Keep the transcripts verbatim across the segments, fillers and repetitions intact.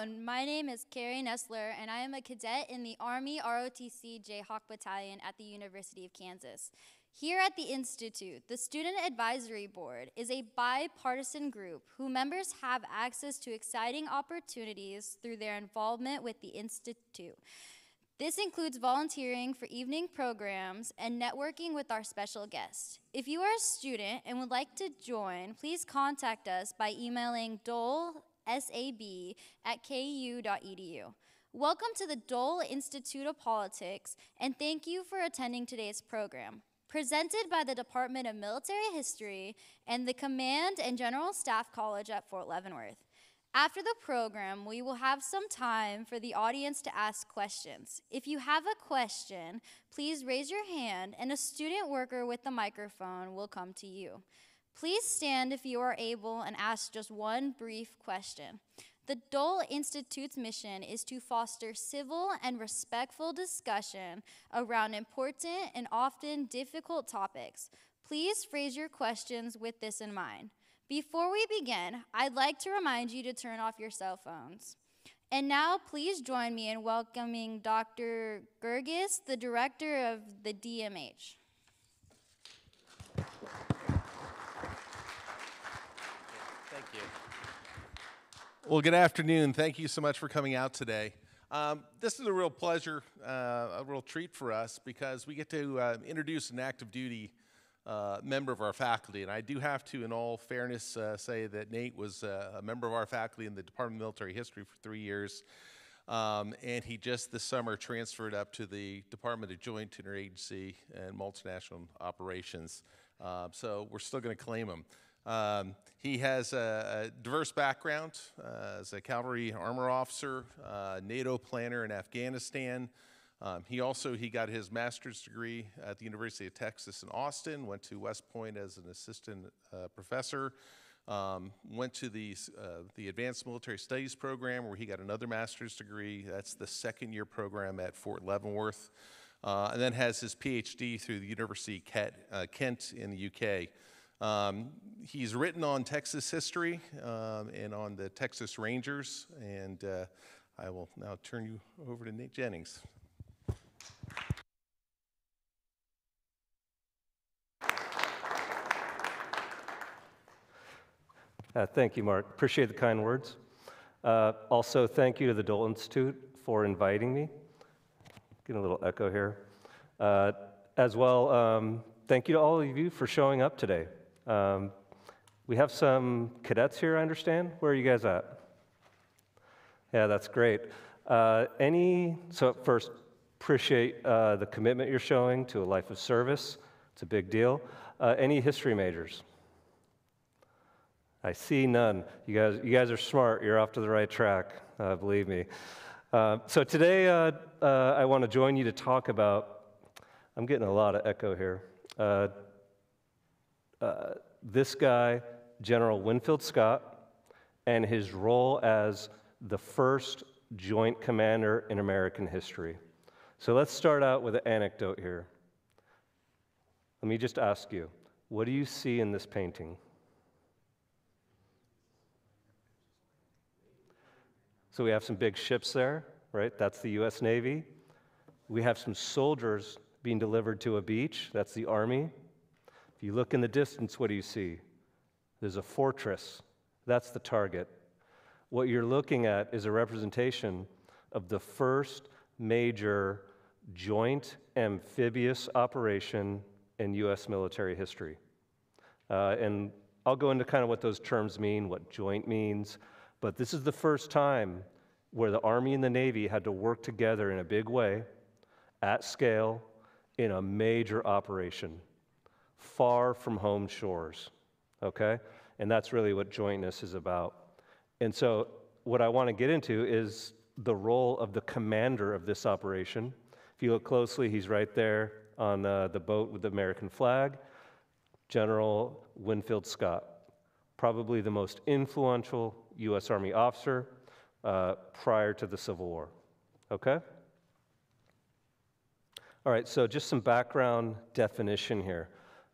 everyone, my name is Carrie Nessler, and I am a cadet in the Army R O T C Jayhawk Battalion at the University of Kansas. Here at the Institute, the Student Advisory Board is a bipartisan group whose members have access to exciting opportunities through their involvement with the Institute. This includes volunteering for evening programs and networking with our special guests. If you are a student and would like to join, please contact us by emailing dole S A B at K U dot E D U. Welcome to the Dole Institute of Politics, and thank you for attending today's program. Presented by the Department of Military History and the Command and General Staff College at Fort Leavenworth. After the program, we will have some time for the audience to ask questions. If you have a question, please raise your hand and a student worker with the microphone will come to you. Please stand if you are able and ask just one brief question. The Dole Institute's mission is to foster civil and respectful discussion around important and often difficult topics. Please phrase your questions with this in mind. Before we begin, I'd like to remind you to turn off your cell phones. And now please join me in welcoming Doctor Gerges, the director of the D M H. Thank you. Well, good afternoon. Thank you so much for coming out today. Um, this is a real pleasure, uh, a real treat for us, because we get to uh, introduce an active duty uh, member of our faculty. And I do have to, in all fairness, uh, say that Nate was uh, a member of our faculty in the Department of Military History for three years. Um, and he just this summer transferred up to the Department of Joint, Interagency and Multinational Operations. Uh, so we're still going to claim him. Um, he has a, a diverse background uh, as a cavalry armor officer, uh, NATO planner in Afghanistan. Um, he also, he got his master's degree at the University of Texas at Austin, went to West Point as an assistant uh, professor, um, went to the, uh, the Advanced Military Studies program where he got another master's degree. That's the second year program at Fort Leavenworth, uh, and then has his P H D through the University of Kent in the U K. Um, he's written on Texas history um, and on the Texas Rangers, and uh, I will now turn you over to Nate Jennings. Uh, thank you, Mark. Appreciate the kind words. Uh, also, thank you to the Dole Institute for inviting me. Getting a little echo here. Uh, as well, um, thank you to all of you for showing up today. Um, we have some cadets here, I understand. Where are you guys at? Yeah, that's great. Uh, any, so first, appreciate uh, the commitment you're showing to a life of service. It's a big deal. Uh, any history majors? I see none. You guys, you guys are smart. You're off to the right track, uh, believe me. Uh, so today, uh, uh, I want to join you to talk about, I'm getting a lot of echo here. Uh, Uh, this guy, General Winfield Scott, and his role as the first joint commander in American history. So let's start out with an anecdote here. Let me just ask you, what do you see in this painting? So we have some big ships there, right? That's the U S Navy. We have some soldiers being delivered to a beach. That's the Army. If you look in the distance, what do you see? There's a fortress. That's the target. What you're looking at is a representation of the first major joint amphibious operation in U S military history. Uh, and I'll go into kind of what those terms mean, what joint means, but this is the first time where the Army and the Navy had to work together in a big way, at scale, in a major operation. Far from home shores, okay? And that's really what jointness is about. And so what I want to get into is the role of the commander of this operation. If you look closely, he's right there on uh, the boat with the American flag, General Winfield Scott, probably the most influential U S Army officer uh, prior to the Civil War, okay? All right, so just some background definition here.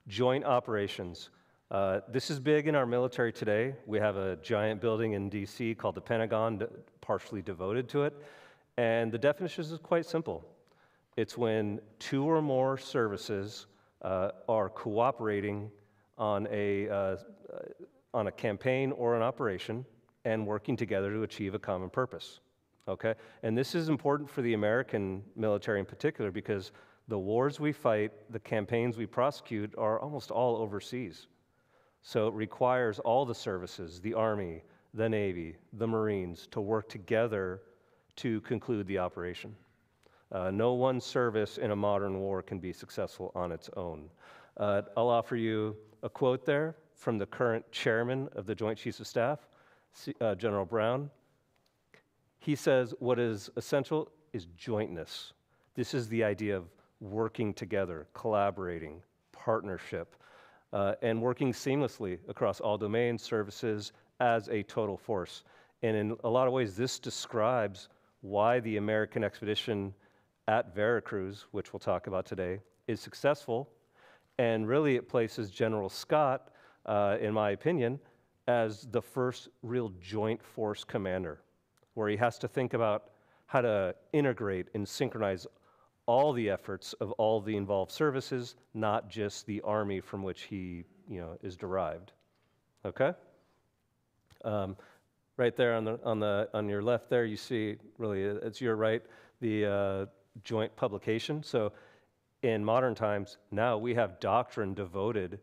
Joint operations. Uh, this is big in our military today. We have a giant building in D C called the Pentagon, partially devoted to it. And the definition is quite simple. It's when two or more services uh, are cooperating on a, uh, on a campaign or an operation and working together to achieve a common purpose, okay? And this is important for the American military in particular because the wars we fight, the campaigns we prosecute are almost all overseas. So it requires all the services, the Army, the Navy, the Marines, to work together to conclude the operation. Uh, no one service in a modern war can be successful on its own. Uh, I'll offer you a quote there from the current chairman of the Joint Chiefs of Staff, uh, General Brown. He says, what is essential is jointness. This is the idea of working together, collaborating, partnership, uh, and working seamlessly across all domains, services, as a total force. And in a lot of ways, this describes why the American expedition at Veracruz, which we'll talk about today, is successful. And really, it places General Scott, uh, in my opinion, as the first real joint force commander, where he has to think about how to integrate and synchronize all the efforts of all the involved services, not just the Army from which he, you know, is derived. Okay? Um, right there on the on the on your left there, you see really it's your right the uh, joint publication. So, in modern times, now we have doctrine devoted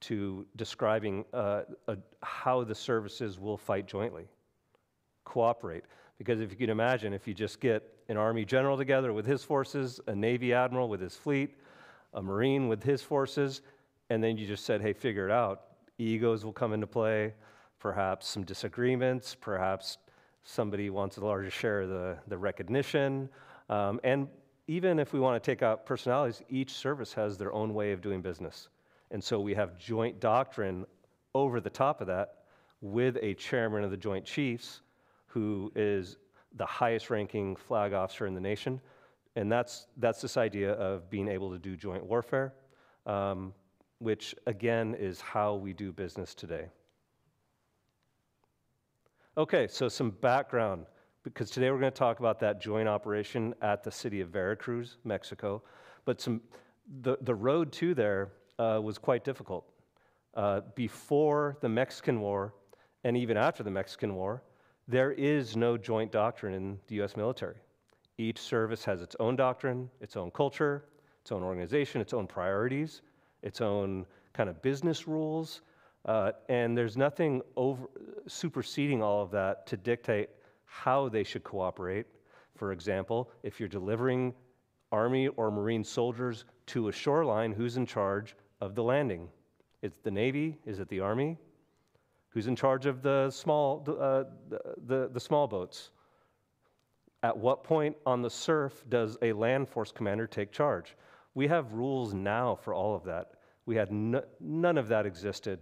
to describing uh, a, how the services will fight jointly, cooperate. Because if you can imagine, if you just get an Army general together with his forces, a Navy admiral with his fleet, a Marine with his forces, and then you just said, hey, figure it out, egos will come into play, perhaps some disagreements, perhaps somebody wants a larger share of the, the recognition, um, and even if we want to take out personalities, each service has their own way of doing business. And so we have joint doctrine over the top of that with a chairman of the Joint Chiefs who is the highest ranking flag officer in the nation. And that's, that's this idea of being able to do joint warfare, um, which again is how we do business today. Okay, so some background, because today we're going to talk about that joint operation at the city of Veracruz, Mexico. But some, the, the road to there uh, was quite difficult. Uh, before the Mexican War, and even after the Mexican War, there is no joint doctrine in the U S military. Each service has its own doctrine, its own culture, its own organization, its own priorities, its own kind of business rules, uh, and there's nothing over, superseding all of that to dictate how they should cooperate. For example, if you're delivering Army or Marine soldiers to a shoreline, who's in charge of the landing? It's the Navy? Is it the Army? Who's in charge of the small, uh, the, the, the small boats? At what point on the surf does a land force commander take charge? We have rules now for all of that. We had no, none of that existed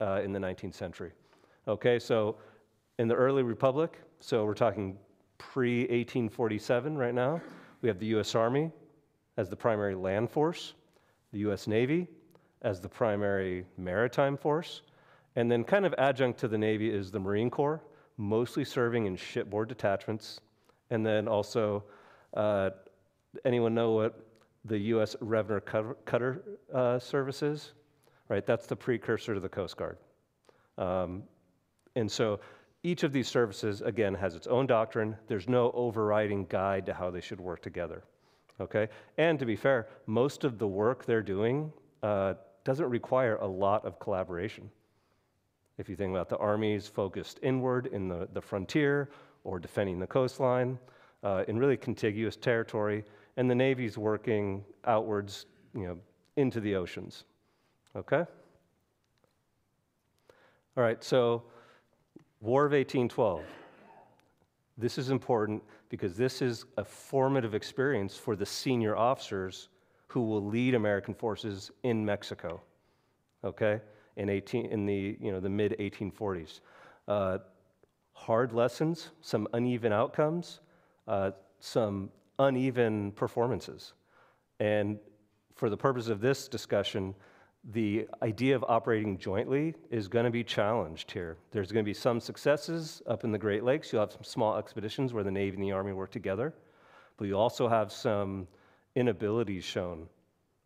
uh, in the nineteenth century. Okay, so in the early republic, so we're talking pre eighteen forty-seven right now, we have the U S Army as the primary land force, the U S Navy as the primary maritime force, and then kind of adjunct to the Navy is the Marine Corps, mostly serving in shipboard detachments. And then also, uh, anyone know what the U S Revenue Cutter uh, Service is? Right, that's the precursor to the Coast Guard. Um, and so each of these services, again, has its own doctrine. There's no overriding guide to how they should work together, okay? And to be fair, most of the work they're doing uh, doesn't require a lot of collaboration. If you think about the Army's focused inward in the, the frontier or defending the coastline uh, in really contiguous territory, and the Navy's working outwards, you know, into the oceans, okay? All right, so War of eighteen twelve. This is important because this is a formative experience for the senior officers who will lead American forces in Mexico, okay? In eighteen, in the you know the mid eighteen forties, uh, hard lessons, some uneven outcomes, uh, some uneven performances, and for the purpose of this discussion, the idea of operating jointly is going to be challenged here. There's going to be some successes up in the Great Lakes. You'll have some small expeditions where the Navy and the Army work together, but you also have some inabilities shown,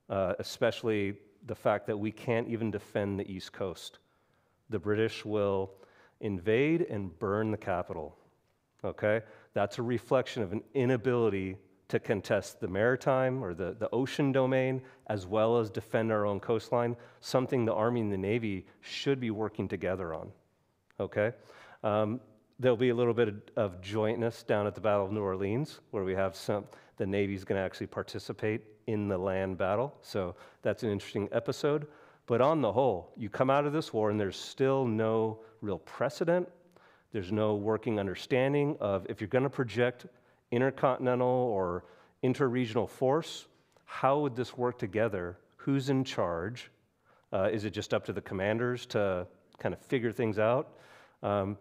uh, especially the fact that we can't even defend the East Coast. The British will invade and burn the capital, okay? That's a reflection of an inability to contest the maritime or the, the ocean domain, as well as defend our own coastline, something the Army and the Navy should be working together on, okay? Um, there'll be a little bit of, of jointness down at the Battle of New Orleans, where we have some, the Navy's gonna actually participate in the land battle, so that's an interesting episode. But on the whole, you come out of this war and there's still no real precedent. There's no working understanding of, if you're gonna project intercontinental or interregional force, how would this work together? Who's in charge? Uh, is it just up to the commanders to kind of figure things out? Um,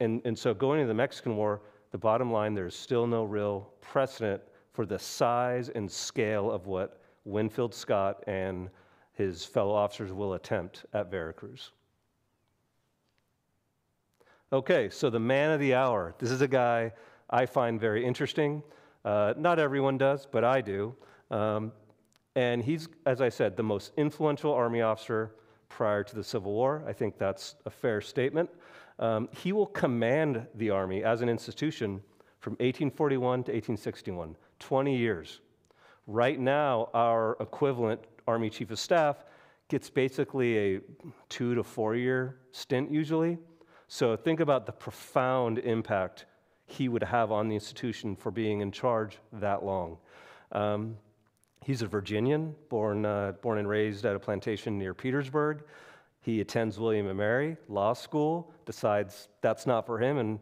and, and so going into the Mexican War, the bottom line, there's still no real precedent for the size and scale of what Winfield Scott and his fellow officers will attempt at Veracruz. Okay, so the man of the hour. This is a guy I find very interesting. Uh, not everyone does, but I do. Um, and he's, as I said, the most influential Army officer prior to the Civil War. I think that's a fair statement. Um, he will command the Army as an institution from eighteen forty-one to eighteen sixty-one, twenty years. Right now, our equivalent Army Chief of Staff gets basically a two to four year stint usually. So think about the profound impact he would have on the institution for being in charge that long. Um, he's a Virginian, born, uh, born and raised at a plantation near Petersburg. He attends William and Mary Law School, decides that's not for him, and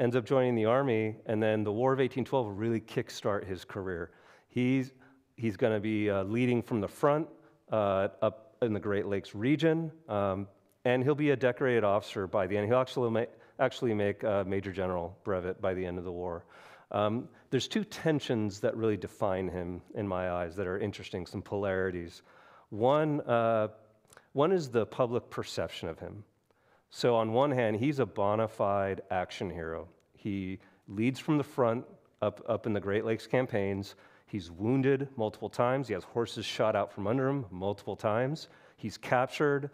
ends up joining the Army, and then the War of eighteen twelve will really kickstart his career. He's, he's gonna be uh, leading from the front uh, up in the Great Lakes region, um, and he'll be a decorated officer by the end. He'll actually make, actually make a Major General brevet by the end of the war. Um, there's two tensions that really define him in my eyes that are interesting, some polarities. One, uh, one is the public perception of him. So on one hand, he's a bona fide action hero. He leads from the front up, up in the Great Lakes campaigns. He's wounded multiple times. He has horses shot out from under him multiple times. He's captured,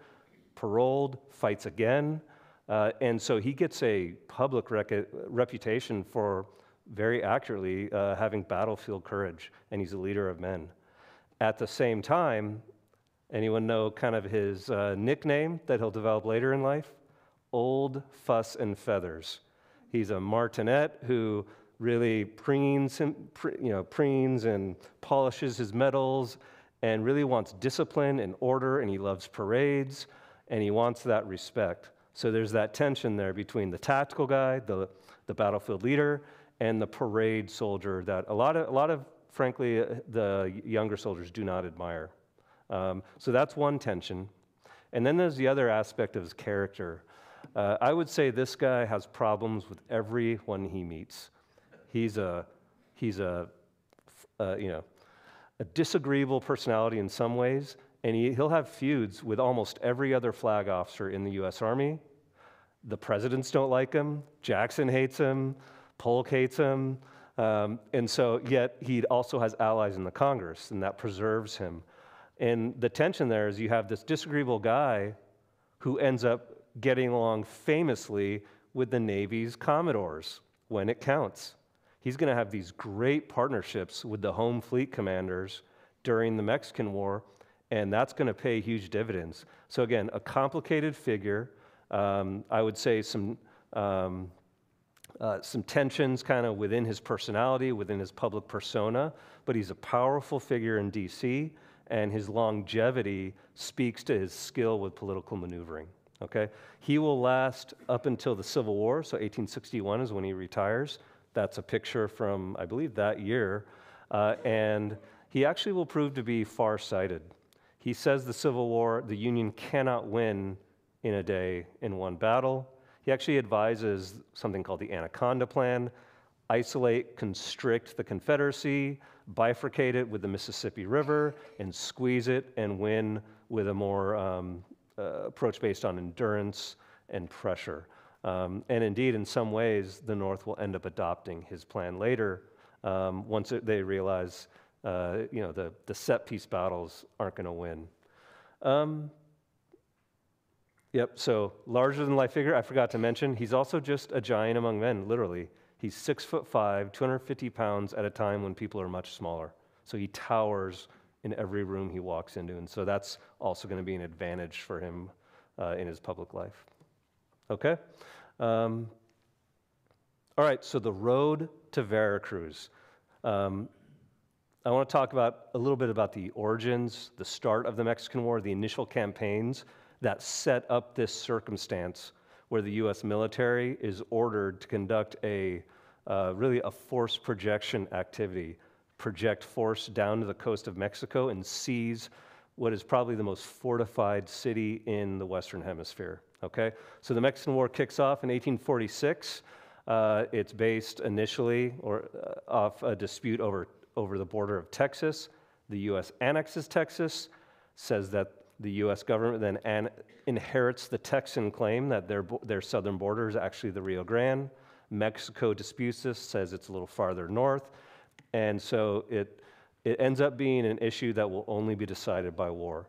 paroled, fights again. Uh, and so he gets a public rec reputation for very accurately uh, having battlefield courage, and he's a leader of men. At the same time, anyone know kind of his uh, nickname that he'll develop later in life? Old Fuss and Feathers. He's a martinet who really preens, him, pre, you know, preens and polishes his medals and really wants discipline and order, and he loves parades, and he wants that respect. So there's that tension there between the tactical guy, the, the battlefield leader, and the parade soldier that a lot of, a lot of frankly, the younger soldiers do not admire. Um, so that's one tension. And then there's the other aspect of his character. Uh, I would say this guy has problems with everyone he meets. He's a, he's a, uh, you know, a disagreeable personality in some ways, and he, he'll have feuds with almost every other flag officer in the U S Army. The presidents don't like him, Jackson hates him, Polk hates him, um, and so yet he also has allies in the Congress, and that preserves him. And the tension there is you have this disagreeable guy who ends up getting along famously with the Navy's Commodores when it counts. He's gonna have these great partnerships with the home fleet commanders during the Mexican War, and that's going to pay huge dividends. So again, a complicated figure. Um, I would say some, um, uh, some tensions kind of within his personality, within his public persona, but he's a powerful figure in D C, and his longevity speaks to his skill with political maneuvering, okay? He will last up until the Civil War, so eighteen sixty-one is when he retires. That's a picture from, I believe, that year, uh, and he actually will prove to be far-sighted. He says the Civil War, the Union cannot win in a day in one battle. He actually advises something called the Anaconda Plan. isolate, constrict the Confederacy, bifurcate it with the Mississippi River, and squeeze it and win with a more um, uh, approach based on endurance and pressure. Um, and indeed, in some ways, the North will end up adopting his plan later um, once it, they realize uh, you know, the, the set piece battles aren't going to win. Um, yep, so larger than life figure, I forgot to mention, he's also just a giant among men, literally. He's six foot five, two hundred fifty pounds at a time when people are much smaller. So he towers in every room he walks into. And so that's also going to be an advantage for him uh, in his public life. Okay? Um, all right, so the road to Veracruz. Um, I want to talk about a little bit about the origins, the start of the Mexican War, the initial campaigns that set up this circumstance where the U S military is ordered to conduct a uh, really a force projection activity, project force down to the coast of Mexico and seize what is probably the most fortified city in the Western Hemisphere, okay? So the Mexican War kicks off in eighteen forty-six. Uh, it's based initially or uh, off a dispute over, over the border of Texas. The U S annexes Texas, says that the U S government then an inherits the Texan claim that their, their southern border is actually the Rio Grande. Mexico disputes this, says it's a little farther north. And so it, it ends up being an issue that will only be decided by war.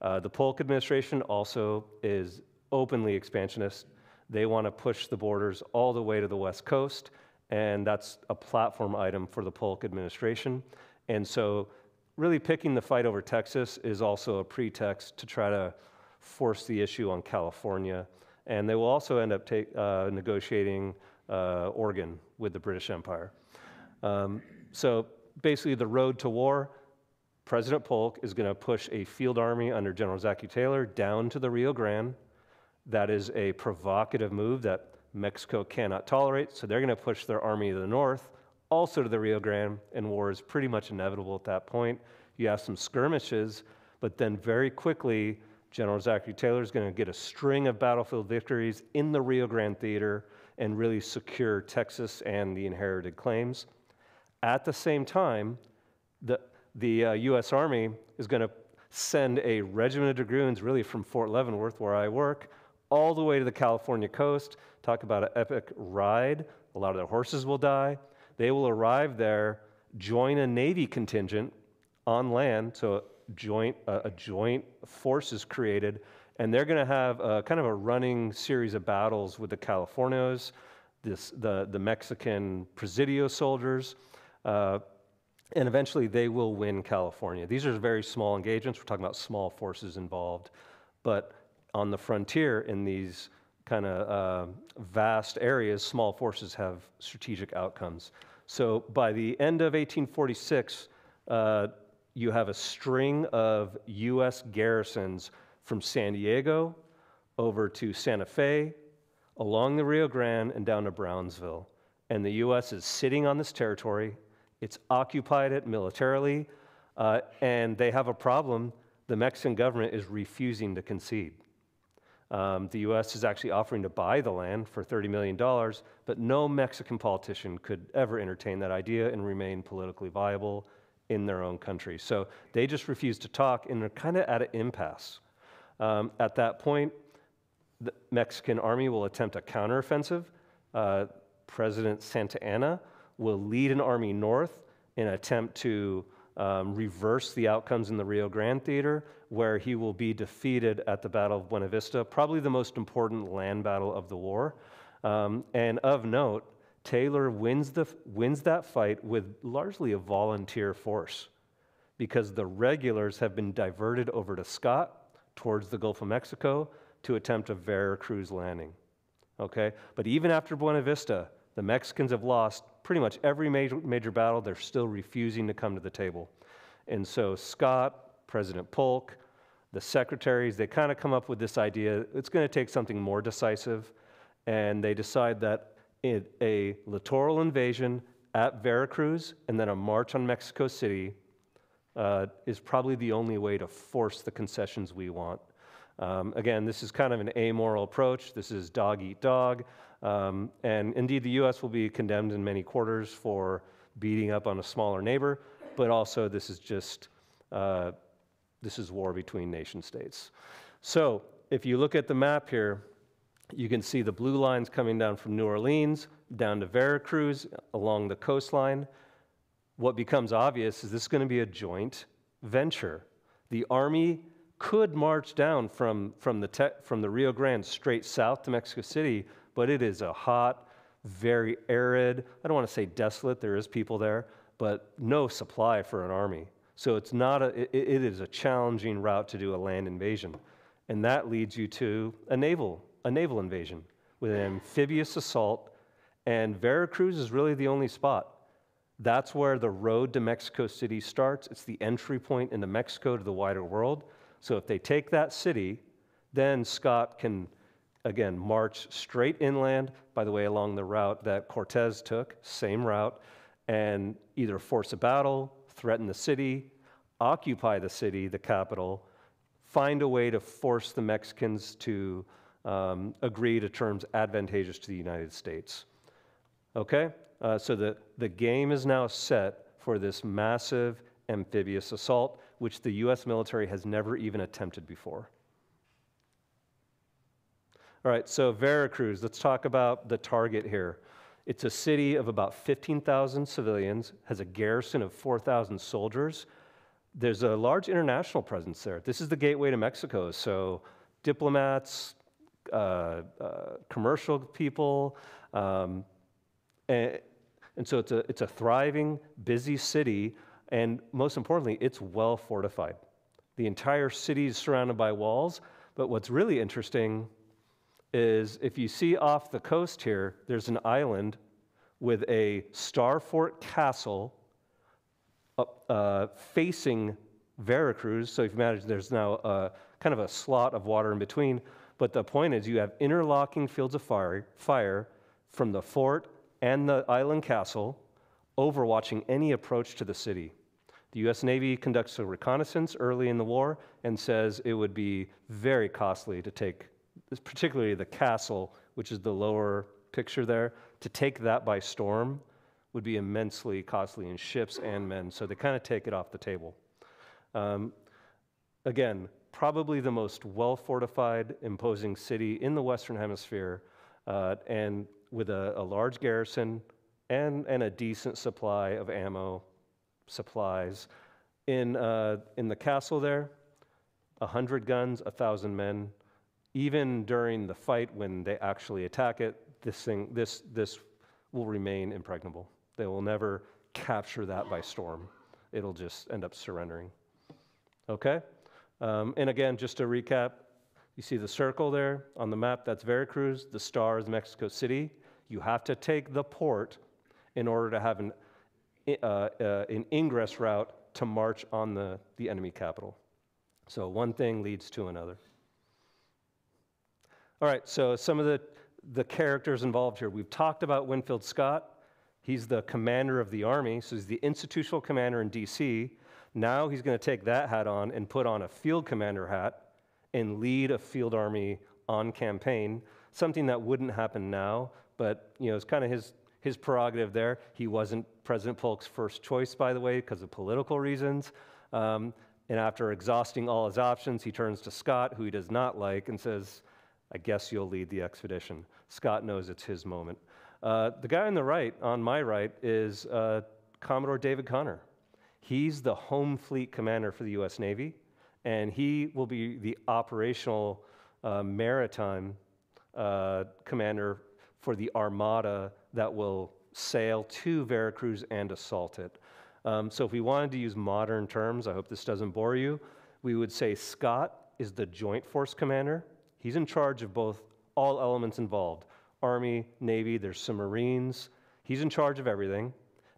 Uh, the Polk administration also is openly expansionist. They want to push the borders all the way to the West Coast, and that's a platform item for the Polk administration. And so really picking the fight over Texas is also a pretext to try to force the issue on California. And they will also end up take, uh, negotiating uh, Oregon with the British Empire. Um, so basically the road to war, President Polk is gonna push a field army under General Zachary Taylor down to the Rio Grande. That is a provocative move that Mexico cannot tolerate. So they're gonna push their army to the north also to the Rio Grande, and war is pretty much inevitable at that point. You have some skirmishes, but then very quickly, General Zachary Taylor is going to get a string of battlefield victories in the Rio Grande theater and really secure Texas and the inherited claims. At the same time, the, the uh, U S Army is going to send a regiment of dragoons really from Fort Leavenworth, where I work, all the way to the California coast. Talk about an epic ride. A lot of their horses will die. They will arrive there, join a Navy contingent on land, so a joint, uh, a joint force is created, and they're gonna have a, kind of a running series of battles with the Californios, this, the, the Mexican Presidio soldiers, uh, and eventually they will win California. These are very small engagements. We're talking about small forces involved, but on the frontier in these kind of uh, vast areas, small forces have strategic outcomes. So by the end of eighteen forty-six, uh, you have a string of U S garrisons from San Diego over to Santa Fe, along the Rio Grande, and down to Brownsville. And the U S is sitting on this territory. It's occupied it militarily, uh, and they have a problem. The Mexican government is refusing to concede. Um, the U S is actually offering to buy the land for thirty million dollars, but no Mexican politician could ever entertain that idea and remain politically viable in their own country. So they just refuse to talk, and they're kind of at an impasse. Um, at that point, the Mexican army will attempt a counteroffensive. Uh, President Santa Anna will lead an army north in an attempt to Um, reverse the outcomes in the Rio Grande theater, where he will be defeated at the Battle of Buena Vista, probably the most important land battle of the war. Um, and of note, Taylor wins, the, wins that fight with largely a volunteer force, because the regulars have been diverted over to Scott towards the Gulf of Mexico to attempt a Veracruz landing, okay? But even after Buena Vista, the Mexicans have lost pretty much every major, major battle. They're still refusing to come to the table. And so Scott, President Polk, the secretaries, they kind of come up with this idea, it's gonna take something more decisive, and they decide that it, a littoral invasion at Veracruz and then a march on Mexico City uh, is probably the only way to force the concessions we want. Um, again, this is kind of an amoral approach. This is dog eat dog. Um, and indeed, the U S will be condemned in many quarters for beating up on a smaller neighbor, but also this is just, uh, this is war between nation states. So if you look at the map here, you can see the blue lines coming down from New Orleans, down to Veracruz, along the coastline. What becomes obvious is this is going to be a joint venture. The Army could march down from, from, the, te from the Rio Grande straight south to Mexico City, but it is a hot, very arid, I don't want to say desolate, there is people there, but no supply for an army. So it's not a, it, it is a challenging route to do a land invasion. And that leads you to a naval, a naval invasion with an amphibious assault, and Veracruz is really the only spot. That's where the road to Mexico City starts. It's the entry point into Mexico to the wider world. So if they take that city, then Scott can, again, march straight inland, by the way, along the route that Cortez took, same route, and either force a battle, threaten the city, occupy the city, the capital, find a way to force the Mexicans to um, agree to terms advantageous to the United States. Okay? Uh, so the, the game is now set for this massive amphibious assault, which the U S military has never even attempted before. All right, so Veracruz, let's talk about the target here. It's a city of about fifteen thousand civilians, has a garrison of four thousand soldiers. There's a large international presence there. This is the gateway to Mexico, so diplomats, uh, uh, commercial people, um, and, and so it's a, it's a thriving, busy city. And most importantly, it's well fortified. The entire city is surrounded by walls, but what's really interesting is if you see off the coast here, there's an island with a star fort castle up, uh, facing Veracruz. So if you imagine there's now a, kind of a slot of water in between, but the point is you have interlocking fields of fire, fire from the fort and the island castle, overwatching any approach to the city. The U S Navy conducts a reconnaissance early in the war and says it would be very costly to take, particularly the castle, which is the lower picture there, to take that by storm would be immensely costly in ships and men, so they kind of take it off the table. Um, again, probably the most well-fortified, imposing city in the Western Hemisphere, uh, and with a, a large garrison, And, and a decent supply of ammo, supplies. In, uh, in the castle there, one hundred guns, one thousand men. Even during the fight when they actually attack it, this, thing, this, this will remain impregnable. They will never capture that by storm. It'll just end up surrendering. Okay? Um, and again, just to recap, you see the circle there on the map, that's Veracruz. The star is Mexico City. You have to take the port in order to have an, uh, uh, an ingress route to march on the, the enemy capital. So one thing leads to another. All right, so some of the, the characters involved here. We've talked about Winfield Scott. He's the commander of the Army, so he's the institutional commander in D C. Now he's gonna take that hat on and put on a field commander hat and lead a field army on campaign, something that wouldn't happen now, but you know, it's kind of his, his prerogative there. He wasn't President Polk's first choice, by the way, because of political reasons. Um, and after exhausting all his options, he turns to Scott, who he does not like, and says, I guess you'll lead the expedition. Scott knows it's his moment. Uh, the guy on the right, on my right, is uh, Commodore David Connor. He's the home fleet commander for the U S Navy, and he will be the operational uh, maritime uh, commander for the armada that will sail to Veracruz and assault it. Um, so if we wanted to use modern terms, I hope this doesn't bore you, we would say Scott is the Joint Force Commander. He's in charge of both all elements involved, Army, Navy, there's some Marines. He's in charge of everything,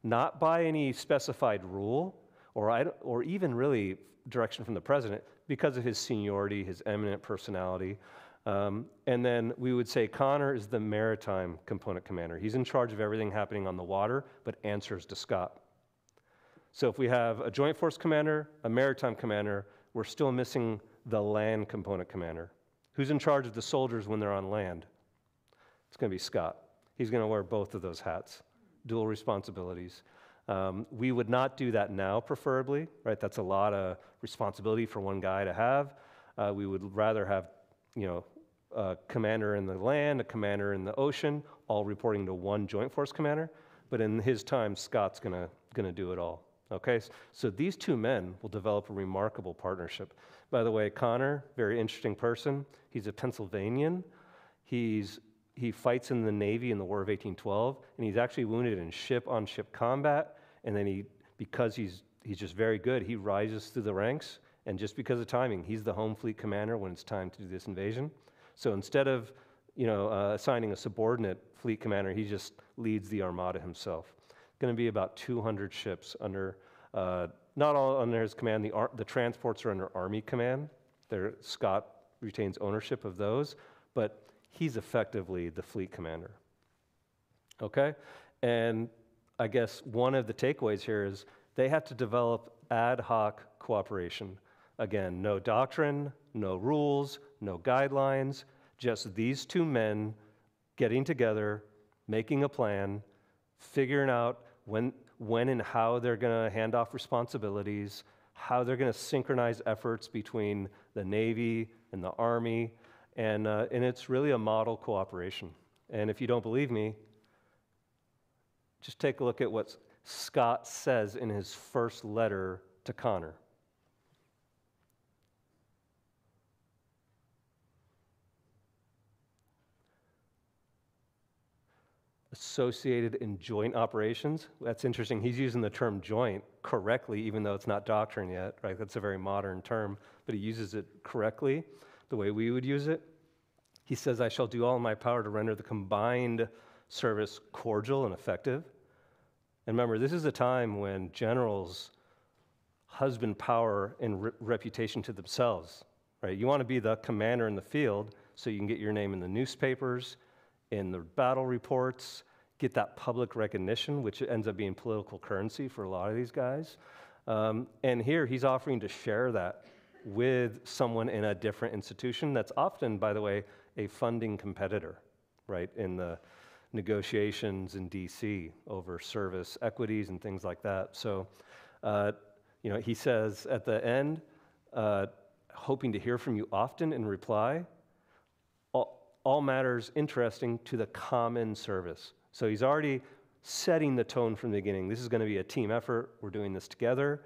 not by any specified rule or, I, or even really direction from the President, because of his seniority, his eminent personality. Um, and then we would say Connor is the maritime component commander. He's in charge of everything happening on the water, but answers to Scott. So if we have a Joint Force Commander, a maritime commander, we're still missing the land component commander. Who's in charge of the soldiers when they're on land? It's going to be Scott. He's going to wear both of those hats, dual responsibilities. Um, we would not do that now, preferably, right? That's a lot of responsibility for one guy to have. Uh, we would rather have, you know, a commander in the land, a commander in the ocean, all reporting to one Joint Force commander. But in his time, Scott's gonna gonna do it all. Okay, so these two men will develop a remarkable partnership. By the way, Connor, very interesting person. He's a Pennsylvanian. He's he fights in the Navy in the War of eighteen twelve, and he's actually wounded in ship-on-ship combat. And then he, because he's he's just very good, he rises through the ranks. And just because of timing, he's the home fleet commander when it's time to do this invasion. So instead of you know uh, assigning a subordinate fleet commander, he just leads the armada himself. Going to be about two hundred ships under, uh, not all under his command. The, ar the transports are under Army command. They're, Scott retains ownership of those, but he's effectively the fleet commander. Okay, and I guess one of the takeaways here is they have to develop ad hoc cooperation. Again, no doctrine, no rules, no guidelines, just these two men getting together, making a plan, figuring out when, when and how they're going to hand off responsibilities, how they're going to synchronize efforts between the Navy and the Army, and, uh, and it's really a model cooperation. And if you don't believe me, just take a look at what Scott says in his first letter to Connor. Associated in joint operations. That's interesting. He's using the term joint correctly, even though it's not doctrine yet, right? That's a very modern term, but he uses it correctly, the way we would use it. He says, I shall do all in my power to render the combined service cordial and effective. And remember, this is a time when generals husband power and re reputation to themselves, right? You want to be the commander in the field so you can get your name in the newspapers, in the battle reports, get that public recognition, which ends up being political currency for a lot of these guys. Um, and here he's offering to share that with someone in a different institution that's often, by the way, a funding competitor, right, in the negotiations in D C over service equities and things like that. So, uh, you know, he says at the end, uh, hoping to hear from you often in reply, all matters interesting to the common service. So he's already setting the tone from the beginning. This is going to be a team effort. We're doing this together.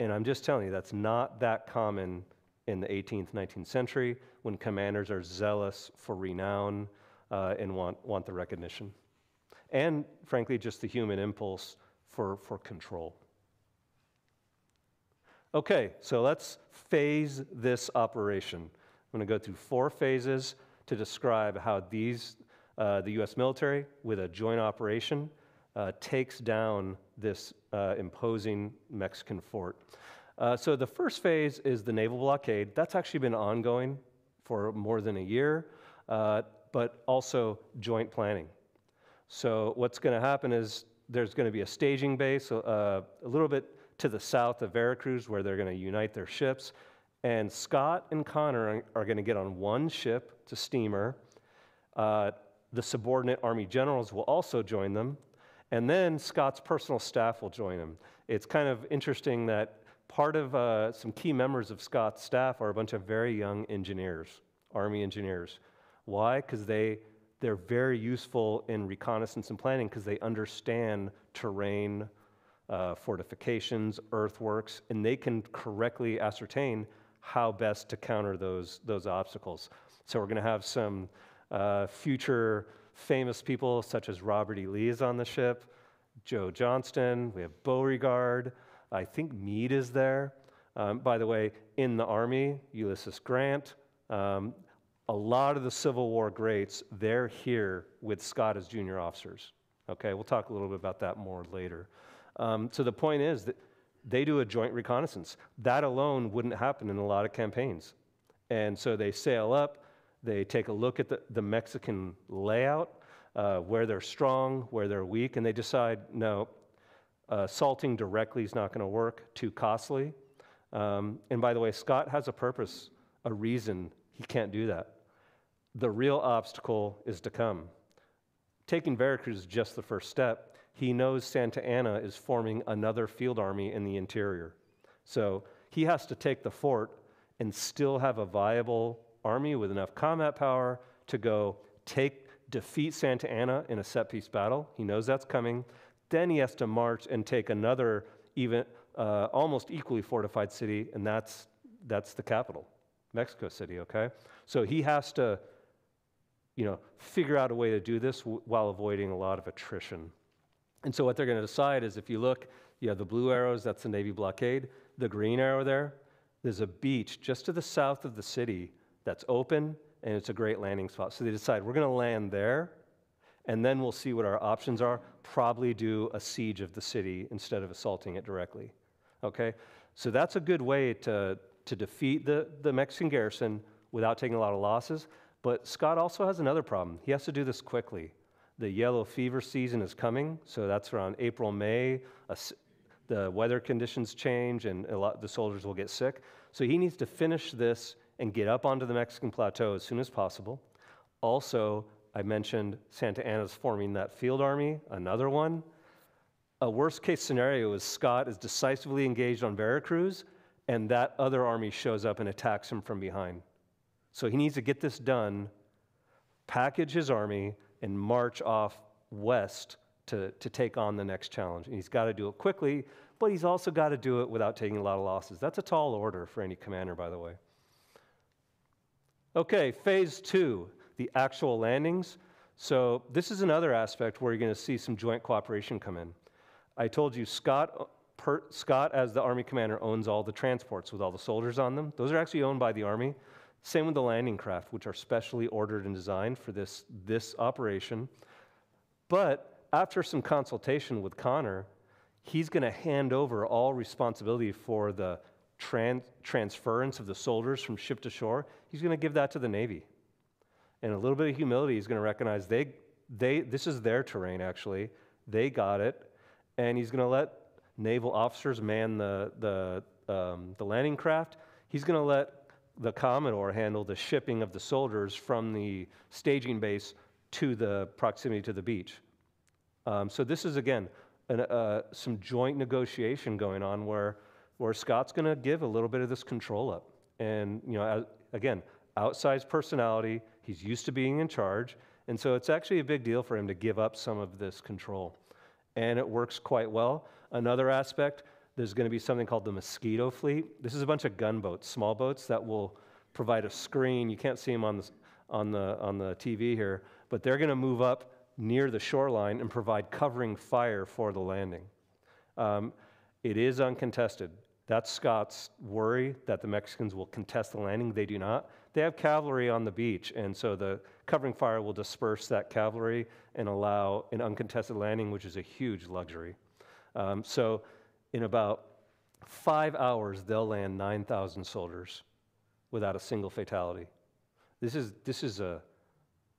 And I'm just telling you, that's not that common in the eighteenth, nineteenth century when commanders are zealous for renown uh, and want, want the recognition. And frankly, just the human impulse for, for control. Okay, so let's phase this operation. I'm going to go through four phases to describe how these, uh, the U S military, with a joint operation, uh, takes down this uh, imposing Mexican fort. Uh, so the first phase is the naval blockade. That's actually been ongoing for more than a year, uh, but also joint planning. So what's going to happen is there's going to be a staging base uh, a little bit to the south of Veracruz where they're going to unite their ships. And Scott and Connor are going to get on one ship, it's a steamer. Uh, the subordinate Army generals will also join them. And then Scott's personal staff will join him. It's kind of interesting that part of uh, some key members of Scott's staff are a bunch of very young engineers, Army engineers. Why? Because they, they're very useful in reconnaissance and planning because they understand terrain, uh, fortifications, earthworks, and they can correctly ascertain how best to counter those, those obstacles. So we're going to have some uh, future famous people such as Robert E. Lee is on the ship, Joe Johnston, we have Beauregard, I think Meade is there. Um, by the way, in the Army, Ulysses Grant, um, a lot of the Civil War greats, they're here with Scott as junior officers. Okay, we'll talk a little bit about that more later. Um, so the point is that they do a joint reconnaissance. That alone wouldn't happen in a lot of campaigns. And so they sail up, they take a look at the, the Mexican layout, uh, where they're strong, where they're weak, and they decide, no, uh, assaulting directly is not going to work, too costly. Um, and by the way, Scott has a purpose a reason he can't do that. The real obstacle is to come. Taking Veracruz is just the first step. He knows Santa Anna is forming another field army in the interior. So he has to take the fort and still have a viable army with enough combat power to go take, defeat Santa Anna in a set-piece battle. He knows that's coming. Then he has to march and take another even uh, almost equally fortified city, and that's, that's the capital, Mexico City, okay? So he has to, you know, figure out a way to do this w while avoiding a lot of attrition. And so what they're going to decide is, if you look, you have the blue arrows, that's the Navy blockade. The green arrow there, there's a beach just to the south of the city that's open, and it's a great landing spot. So they decide, we're going to land there, and then we'll see what our options are. Probably do a siege of the city instead of assaulting it directly, okay? So that's a good way to, to defeat the, the Mexican garrison without taking a lot of losses. But Scott also has another problem. He has to do this quickly. The yellow fever season is coming, so that's around April, May. A, the weather conditions change, and a lot of the soldiers will get sick. So he needs to finish this and get up onto the Mexican plateau as soon as possible. Also, I mentioned Santa Anna's forming that field army, another one. A worst case scenario is Scott is decisively engaged on Veracruz, and that other army shows up and attacks him from behind. So he needs to get this done, package his army, and march off west to, to take on the next challenge. And he's got to do it quickly, but he's also got to do it without taking a lot of losses. That's a tall order for any commander, by the way. Okay, phase two, the actual landings. So this is another aspect where you're going to see some joint cooperation come in. I told you Scott, per, Scott, as the Army commander, owns all the transports with all the soldiers on them. Those are actually owned by the Army. Same with the landing craft, which are specially ordered and designed for this, this operation. But after some consultation with Connor, he's going to hand over all responsibility for the Trans transference of the soldiers from ship to shore. He's going to give that to the Navy, and a little bit of humility. He's going to recognize they they this is their terrain. Actually, they got it, and he's going to let naval officers man the the um, the landing craft. He's going to let the Commodore handle the shipping of the soldiers from the staging base to the proximity to the beach. Um, so this is again an, uh, some joint negotiation going on where. where Scott's going to give a little bit of this control up. And, you know, as, again, outsized personality, he's used to being in charge, and so it's actually a big deal for him to give up some of this control. And it works quite well. Another aspect, there's going to be something called the Mosquito Fleet. This is a bunch of gunboats, small boats that will provide a screen. You can't see them on the, on the, on the T V here, but they're going to move up near the shoreline and provide covering fire for the landing. Um, it is uncontested. That's Scott's worry, that the Mexicans will contest the landing. They do not. They have cavalry on the beach, and so the covering fire will disperse that cavalry and allow an uncontested landing, which is a huge luxury. Um, so in about five hours, they'll land nine thousand soldiers without a single fatality. This is, this is a,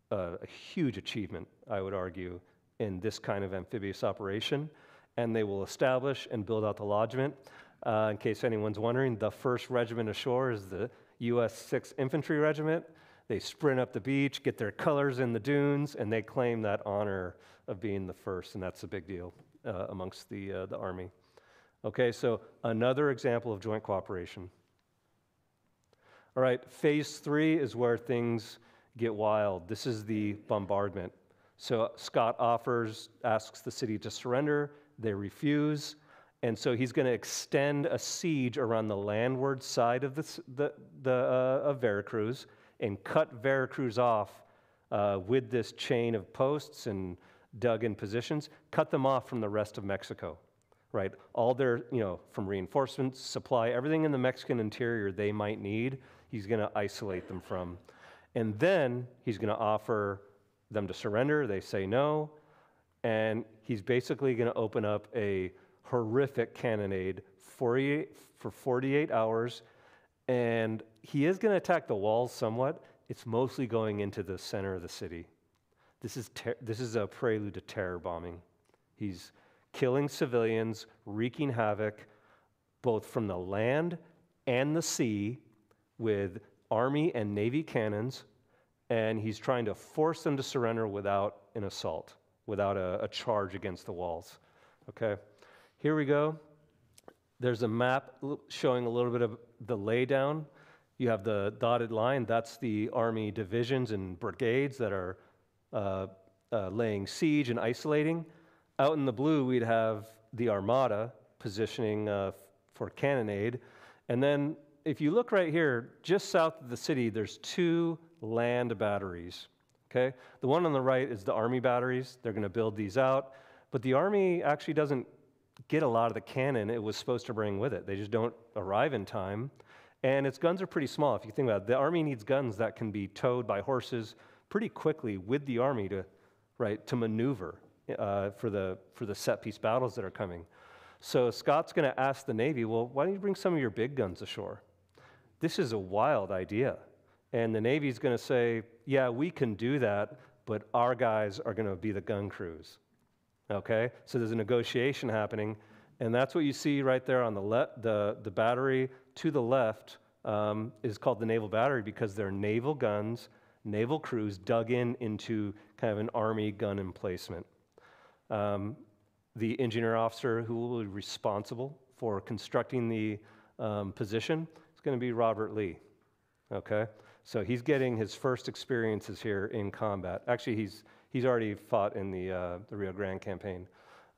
a, a huge achievement, I would argue, in this kind of amphibious operation, and they will establish and build out the lodgment. Uh, in case anyone's wondering, the first regiment ashore is the U S sixth Infantry Regiment. They sprint up the beach, get their colors in the dunes, and they claim that honor of being the first, and that's a big deal uh, amongst the, uh, the Army. Okay, so another example of joint cooperation. All right, phase three is where things get wild. This is the bombardment. So Scott offers, asks the city to surrender. They refuse. And so he's going to extend a siege around the landward side of, the, the, the, uh, of Veracruz and cut Veracruz off uh, with this chain of posts and dug-in positions, cut them off from the rest of Mexico, right? All their, you know, from reinforcements, supply, everything in the Mexican interior they might need, he's going to isolate them from. And then he's going to offer them to surrender. They say no. And he's basically going to open up a horrific cannonade for forty-eight hours, and he is going to attack the walls somewhat. It's mostly going into the center of the city. This is, this is a prelude to terror bombing. He's killing civilians, wreaking havoc, both from the land and the sea, with Army and Navy cannons, and he's trying to force them to surrender without an assault, without a, a charge against the walls. Okay, here we go. There's a map showing a little bit of the laydown. You have the dotted line. That's the Army divisions and brigades that are uh, uh, laying siege and isolating. Out in the blue, we'd have the Armada positioning uh, for cannonade. And then if you look right here, just south of the city, there's two land batteries, okay? The one on the right is the Army batteries. They're gonna build these out. But the Army actually doesn't get a lot of the cannon it was supposed to bring with it. They just don't arrive in time. And its guns are pretty small. If you think about it, the Army needs guns that can be towed by horses pretty quickly with the Army to, right, to maneuver uh, for the, for the set-piece battles that are coming. So Scott's gonna ask the Navy, well, why don't you bring some of your big guns ashore? This is a wild idea. And the Navy's gonna say, yeah, we can do that, but our guys are gonna be the gun crews, okay? So there's a negotiation happening, and that's what you see right there on the left. The, the battery to the left um, is called the naval battery because they're naval guns, naval crews dug in into kind of an Army gun emplacement. Um, the engineer officer who will be responsible for constructing the um, position is gonna be Robert Lee, okay? So he's getting his first experiences here in combat. Actually, he's, he's already fought in the, uh, the Rio Grande campaign,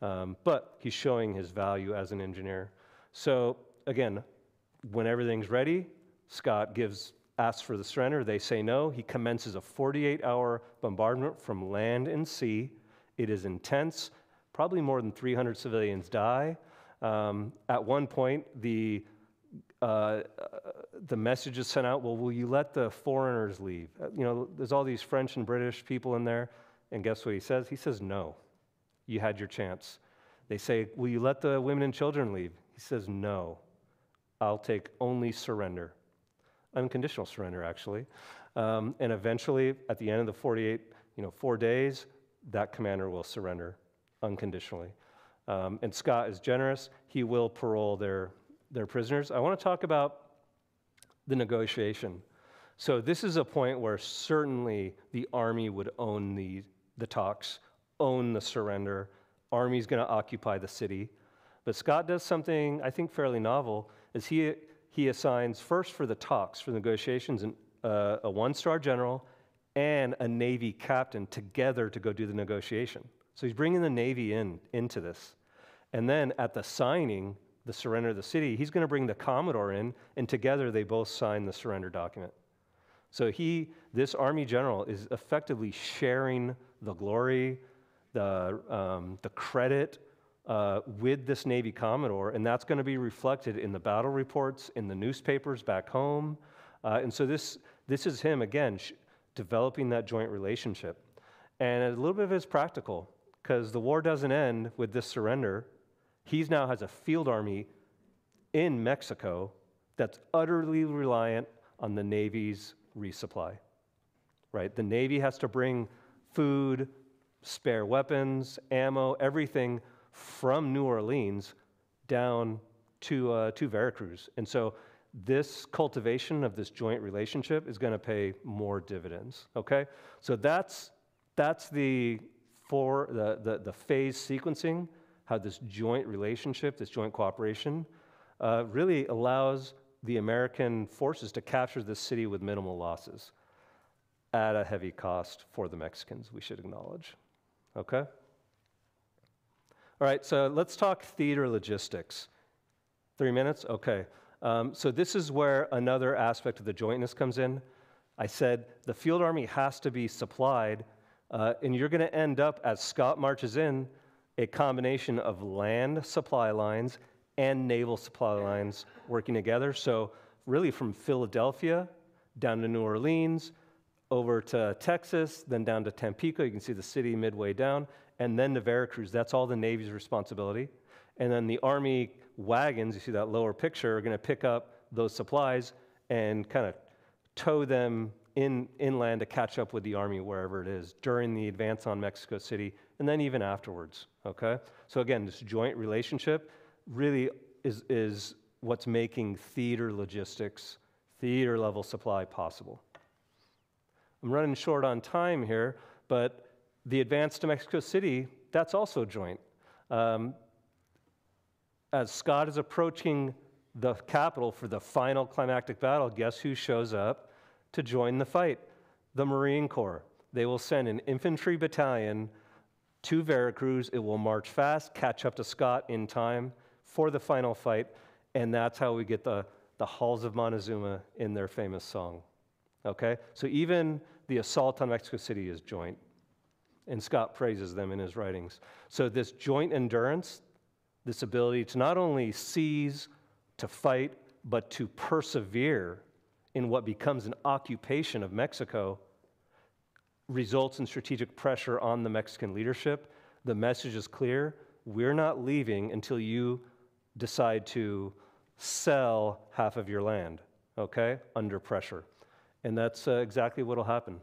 um, but he's showing his value as an engineer. So again, when everything's ready, Scott gives, asks for the surrender. They say no. He commences a forty-eight hour bombardment from land and sea. It is intense. Probably more than three hundred civilians die. Um, at one point, the Uh, the message is sent out, well, will you let the foreigners leave? You know, there's all these French and British people in there, and guess what he says? He says, no, you had your chance. They say, will you let the women and children leave? He says, no, I'll take only surrender. Unconditional surrender, actually. Um, and eventually, at the end of the forty-eight, you know, four days, that commander will surrender unconditionally. Um, and Scott is generous. He will parole their their prisoners. I want to talk about the negotiation. So this is a point where certainly the Army would own the, the talks, own the surrender. Army's going to occupy the city. But Scott does something I think fairly novel, is he, he assigns first for the talks, for negotiations, and, uh, a one-star general and a Navy captain together to go do the negotiation. So he's bringing the Navy in into this. And then at the signing, the surrender of the city, he's going to bring the Commodore in, and together they both sign the surrender document. So he, this Army general, is effectively sharing the glory, the, um, the credit uh, with this Navy Commodore, and that's going to be reflected in the battle reports, in the newspapers back home. Uh, and so this, this is him, again, sh developing that joint relationship. And a little bit of it is practical, because the war doesn't end with this surrender. He now has a field army in Mexico that's utterly reliant on the Navy's resupply, right? The Navy has to bring food, spare weapons, ammo, everything from New Orleans down to, uh, to Veracruz. And so this cultivation of this joint relationship is gonna pay more dividends, okay? So that's, that's the, for, the, the, the phase sequencing, how this joint relationship, this joint cooperation, uh, really allows the American forces to capture this city with minimal losses at a heavy cost for the Mexicans, we should acknowledge, okay? All right, so let's talk theater logistics. Three minutes, okay. Um, so this is where another aspect of the jointness comes in. I said the field army has to be supplied, uh, and you're gonna end up, as Scott marches in, a combination of land supply lines and naval supply lines working together. So really from Philadelphia down to New Orleans, over to Texas, then down to Tampico. You can see the city midway down, and then to Veracruz. That's all the Navy's responsibility. And then the Army wagons, you see that lower picture, are gonna pick up those supplies and kind of tow them in, inland to catch up with the Army wherever it is during the advance on Mexico City, and then even afterwards, okay? So again, this joint relationship really is, is what's making theater logistics theater level supply possible. I'm running short on time here, but the advance to Mexico City, that's also joint. Um, as Scott is approaching the capital for the final climactic battle, guess who shows up to join the fight? The Marine Corps. They will send an infantry battalion to Veracruz. It will march fast, catch up to Scott in time for the final fight, and that's how we get the, the halls of Montezuma in their famous song. Okay? So even the assault on Mexico City is joint, and Scott praises them in his writings. So this joint endurance, this ability to not only seize, to fight, but to persevere in what becomes an occupation of Mexico, results in strategic pressure on the Mexican leadership. The message is clear. We're not leaving until you decide to sell half of your land, okay, under pressure. And that's uh, exactly what will happen.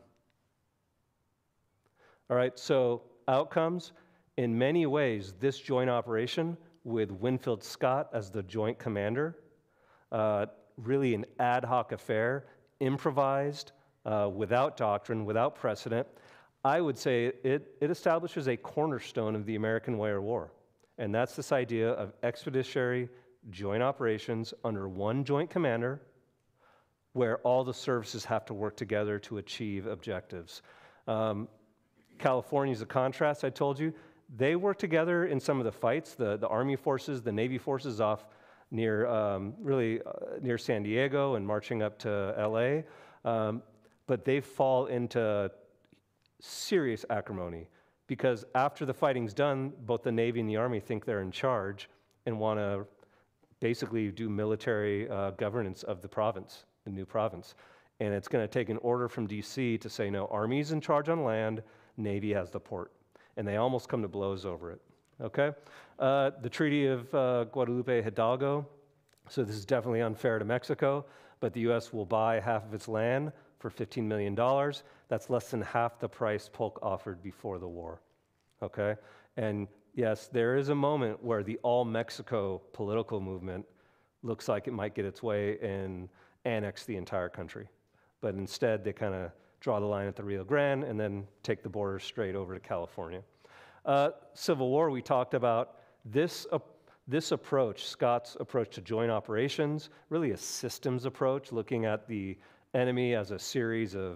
All right, so outcomes. In many ways, this joint operation with Winfield Scott as the joint commander, uh, really an ad hoc affair, improvised, Uh, without doctrine, without precedent, I would say it, it establishes a cornerstone of the American way of war. And that's this idea of expeditionary joint operations under one joint commander, where all the services have to work together to achieve objectives. Um, California's a contrast, I told you. They work together in some of the fights, the, the Army forces, the Navy forces off near, um, really uh, near San Diego and marching up to L A. Um, but they fall into serious acrimony because after the fighting's done, both the Navy and the Army think they're in charge and want to basically do military uh, governance of the province, the new province. And it's going to take an order from D C to say, no, Army's in charge on land, Navy has the port. And they almost come to blows over it, okay? Uh, the Treaty of uh, Guadalupe Hidalgo, so this is definitely unfair to Mexico, but the U S will buy half of its land for fifteen million dollars. That's less than half the price Polk offered before the war, okay? And yes, there is a moment where the all-Mexico political movement looks like it might get its way and annex the entire country. But instead, they kind of draw the line at the Rio Grande and then take the border straight over to California. Uh, Civil War, we talked about this, uh, this approach, Scott's approach to joint operations, really a systems approach, looking at the enemy as a series of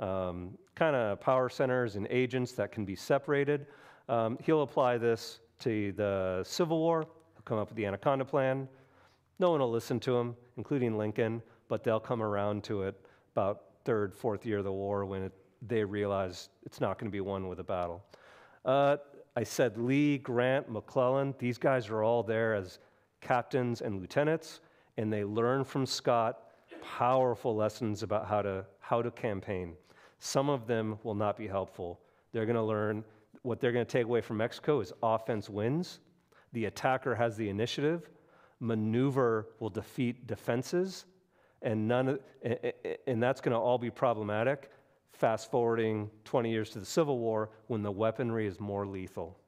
um, kind of power centers and agents that can be separated. Um, he'll apply this to the Civil War. He'll come up with the Anaconda Plan. No one will listen to him, including Lincoln, but they'll come around to it about third, fourth year of the war when it, they realize it's not going to be won with a battle. Uh, I said Lee, Grant, McClellan, these guys are all there as captains and lieutenants, and they learn from Scott powerful lessons about how to, how to campaign. Some of them will not be helpful. They're going to learn what they're going to take away from Mexico is offense wins. The attacker has the initiative. Maneuver will defeat defenses. And, none, and that's going to all be problematic. Fast forwarding twenty years to the Civil War when the weaponry is more lethal.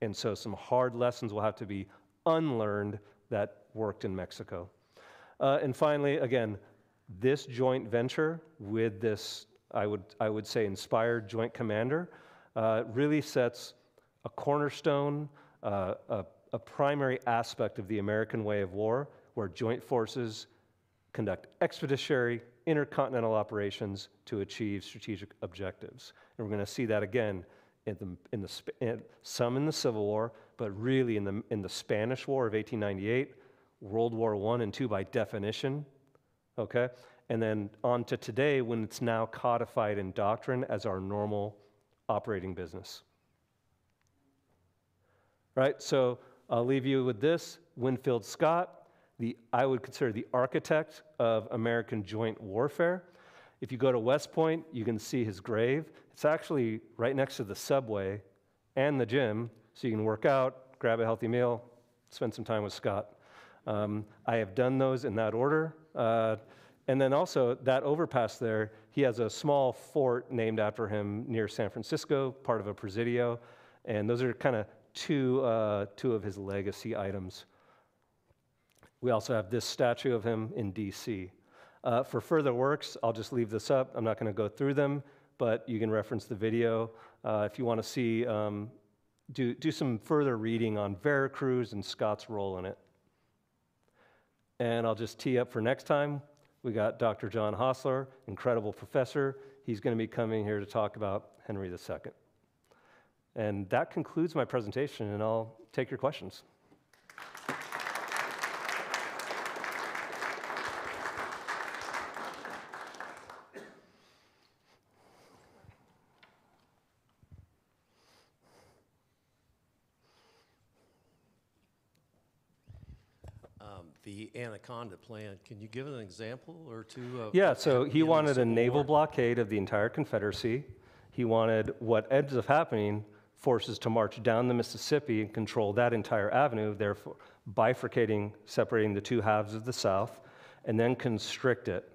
And so some hard lessons will have to be unlearned that worked in Mexico. Uh, and finally, again, this joint venture with this, I would, I would say, inspired joint commander uh, really sets a cornerstone, uh, a, a primary aspect of the American way of war, where joint forces conduct expeditionary intercontinental operations to achieve strategic objectives. And we're going to see that again, in the, in the, in, some in the Civil War, but really in the, in the Spanish War of eighteen ninety-eight, World War One and Two by definition, okay? And then on to today when it's now codified in doctrine as our normal operating business. Right, so I'll leave you with this. Winfield Scott, the, I would consider the architect of American joint warfare. If you go to West Point, you can see his grave. It's actually right next to the subway and the gym, so you can work out, grab a healthy meal, spend some time with Scott. Um, I have done those in that order. Uh, and then also, that overpass there, he has a small fort named after him near San Francisco, part of a presidio. And those are kind of two, uh, two of his legacy items. We also have this statue of him in D C Uh, for further works, I'll just leave this up. I'm not going to go through them, but you can reference the video uh, if you want to see, um, do, do some further reading on Veracruz and Scott's role in it. And I'll just tee up for next time. We got Doctor John Hostler, incredible professor. He's going to be coming here to talk about Henry the Second. And that concludes my presentation, and I'll take your questions. The Anaconda Plan. Can you give an example or two? Of yeah, so he wanted a naval blockade of the entire Confederacy. He wanted what ends up happening, forces to march down the Mississippi and control that entire avenue, therefore bifurcating, separating the two halves of the South, and then constrict it,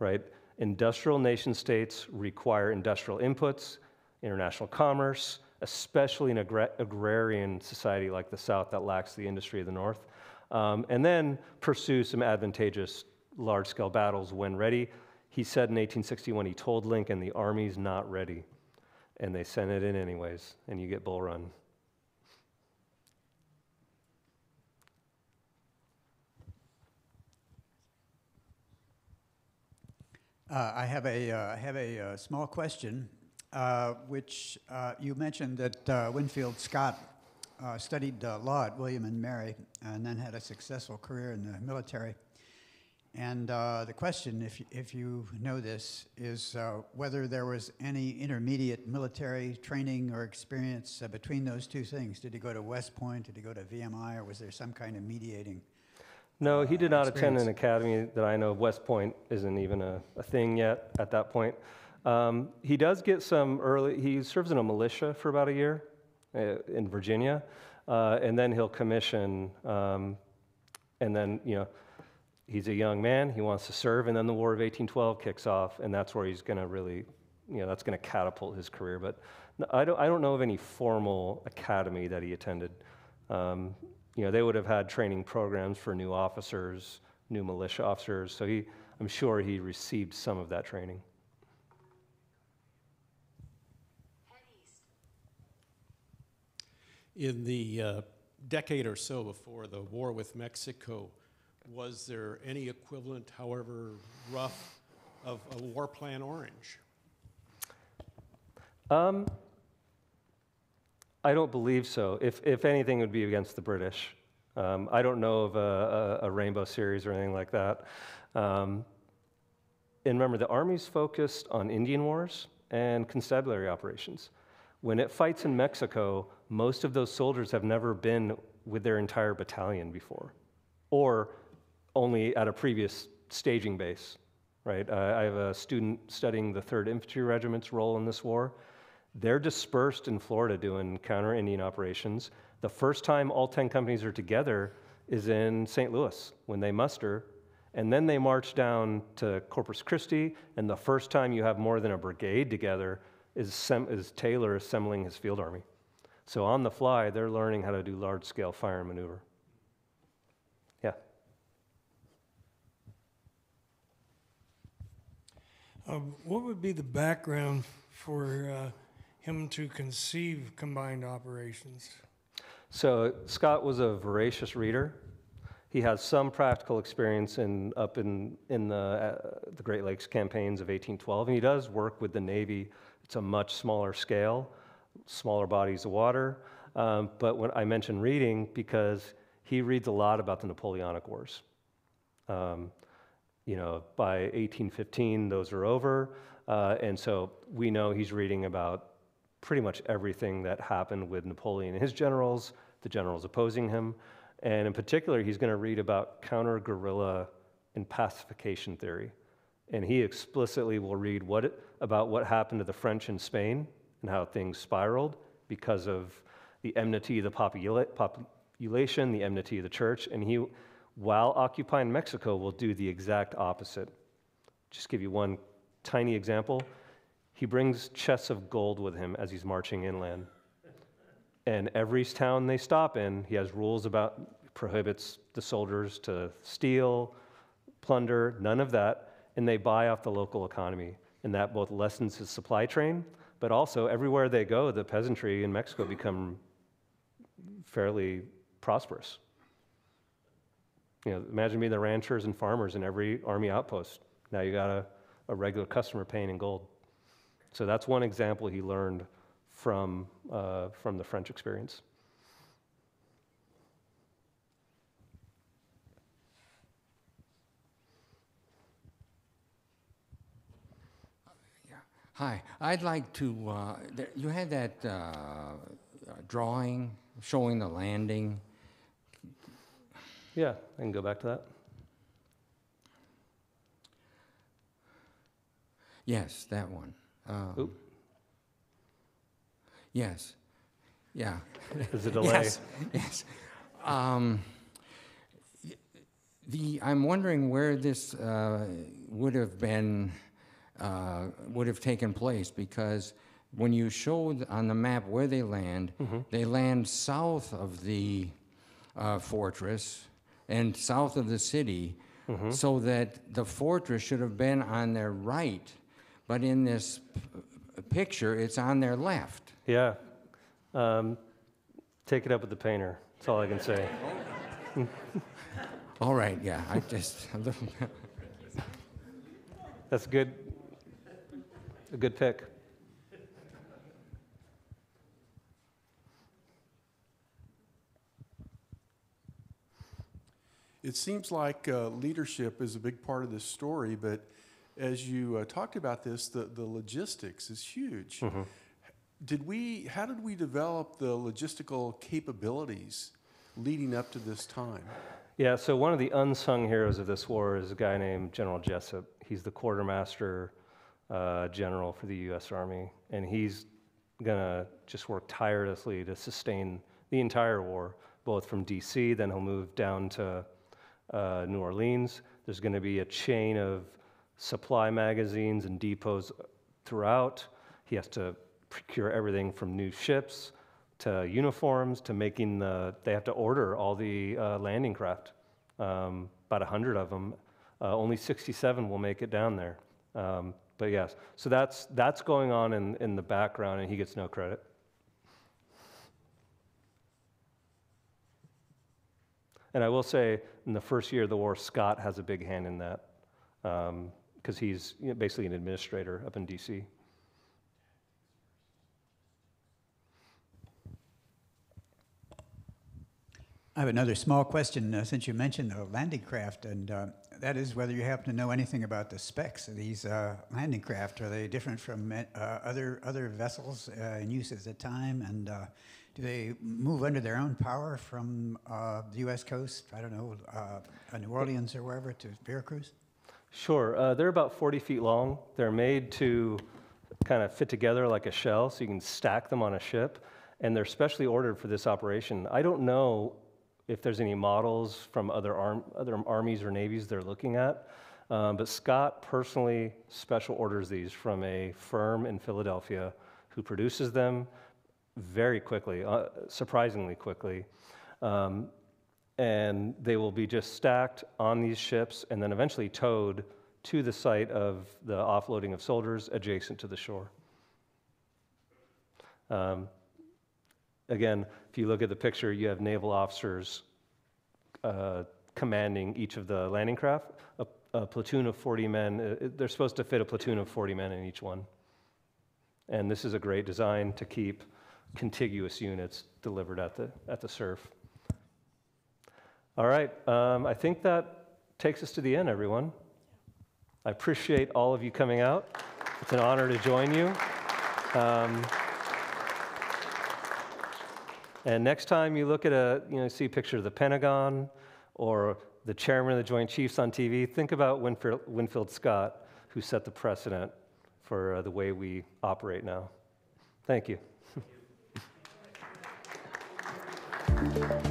right? Industrial nation states require industrial inputs, international commerce, especially in an agr agrarian society like the South that lacks the industry of the North. Um, and then pursue some advantageous large-scale battles when ready. He said in eighteen sixty-one, he told Lincoln, the army's not ready. And they sent it in anyways, and you get Bull Run. Uh, I have a, uh, I have a uh, small question, uh, which uh, you mentioned that uh, Winfield Scott Uh, studied uh, law at William and Mary, and then had a successful career in the military. And uh, the question, if, if you know this, is uh, whether there was any intermediate military training or experience uh, between those two things. Did he go to West Point? Did he go to V M I? Or was there some kind of mediating No, uh, he did not experience? attend an academy that I know of. West Point isn't even a, a thing yet at that point. Um, he does get some early, he serves in a militia for about a year in Virginia, uh, and then he'll commission, um, and then, you know, he's a young man, he wants to serve, and then the War of eighteen twelve kicks off, and that's where he's gonna really, you know, that's gonna catapult his career. But I don't, I don't know of any formal academy that he attended. Um, you know, they would have had training programs for new officers, new militia officers, so he, I'm sure he received some of that training. In the uh, decade or so before the war with Mexico, was there any equivalent, however rough, of a war plan orange? Um, I don't believe so. If, if anything, it would be against the British. Um, I don't know of a, a, a rainbow series or anything like that. Um, and remember, the Army's focused on Indian wars and constabulary operations. When it fights in Mexico, most of those soldiers have never been with their entire battalion before, or only at a previous staging base, right? Uh, I have a student studying the third Infantry Regiment's role in this war. They're dispersed in Florida doing counter-Indian operations. The first time all ten companies are together is in Saint Louis, when they muster, and then they march down to Corpus Christi, and the first time you have more than a brigade together is, sem is Taylor assembling his field army. So on the fly, they're learning how to do large-scale fire and maneuver. Yeah. Um, what would be the background for uh, him to conceive combined operations? So Scott was a voracious reader. He has some practical experience in, up in, in the, uh, the Great Lakes campaigns of eighteen twelve, and he does work with the Navy. It's a much smaller scale, smaller bodies of water, um, but when I mentioned reading, because he reads a lot about the Napoleonic Wars. Um, you know, by eighteen fifteen, those are over, uh, and so we know he's reading about pretty much everything that happened with Napoleon and his generals, the generals opposing him, and in particular, he's going to read about counter-guerrilla and pacification theory, and he explicitly will read what it, about what happened to the French in Spain, and how things spiraled because of the enmity of the popula population, the enmity of the church, and he, while occupying Mexico, will do the exact opposite. Just give you one tiny example. He brings chests of gold with him as he's marching inland. And every town they stop in, he has rules about, prohibits the soldiers to steal, plunder, none of that. and they buy off the local economy. And that both lessens his supply chain, but also everywhere they go, the peasantry in Mexico become fairly prosperous. You know, imagine being the ranchers and farmers in every army outpost. Now you got a, a regular customer paying in gold. So that's one example he learned from, uh, from the French experience. Hi, I'd like to, uh, there, you had that uh, drawing showing the landing. Yeah, I can go back to that. Yes, that one. Um, Oop. Yes, yeah. There's a delay. Yes, yes. Um, the, I'm wondering where this uh, would have been Uh, would have taken place, because when you showed on the map where they land, mm-hmm. they land south of the uh, fortress and south of the city, mm-hmm. so that the fortress should have been on their right, but in this picture, it's on their left. Yeah. Um, take it up with the painter. That's all I can say. All right, yeah. I just... a little That's good. A good pick. It seems like uh, leadership is a big part of this story, but as you uh, talked about this, the, the logistics is huge. Mm-hmm. Did we, how did we develop the logistical capabilities leading up to this time? Yeah, so one of the unsung heroes of this war is a guy named General Jessup. He's the quartermaster Uh, general for the U S Army, and he's gonna just work tirelessly to sustain the entire war, both from D C, then he'll move down to uh, New Orleans. There's gonna be a chain of supply magazines and depots throughout. He has to procure everything from new ships to uniforms to making the, they have to order all the uh, landing craft, um, about a hundred of them. Uh, only sixty-seven will make it down there. Um, But yes, so that's, that's going on in, in the background, and he gets no credit. And I will say, in the first year of the war, Scott has a big hand in that, because um, he's you know, basically an administrator up in D C. I have another small question, uh, since you mentioned the landing craft, and uh, that is whether you happen to know anything about the specs of these uh, landing craft. Are they different from uh, other other vessels uh, in use at the time, and uh, do they move under their own power from uh, the U S coast, I don't know, uh, New Orleans or wherever, to Veracruz? Sure, uh, they're about forty feet long. They're made to kind of fit together like a shell, so you can stack them on a ship, and they're specially ordered for this operation. I don't know if there's any models from other, arm, other armies or navies they're looking at. Um, but Scott personally special orders these from a firm in Philadelphia who produces them very quickly, uh, surprisingly quickly. Um, and they will be just stacked on these ships and then eventually towed to the site of the offloading of soldiers adjacent to the shore. Um, Again, if you look at the picture, you have naval officers uh, commanding each of the landing craft. A, a platoon of forty men, uh, they're supposed to fit a platoon of forty men in each one. And this is a great design to keep contiguous units delivered at the, at the surf. All right, um, I think that takes us to the end, everyone. I appreciate all of you coming out. It's an honor to join you. Um, And next time you look at a, you know, see a picture of the Pentagon or the chairman of the Joint Chiefs on T V, think about Winfield, Winfield Scott, who set the precedent for uh, the way we operate now. Thank you.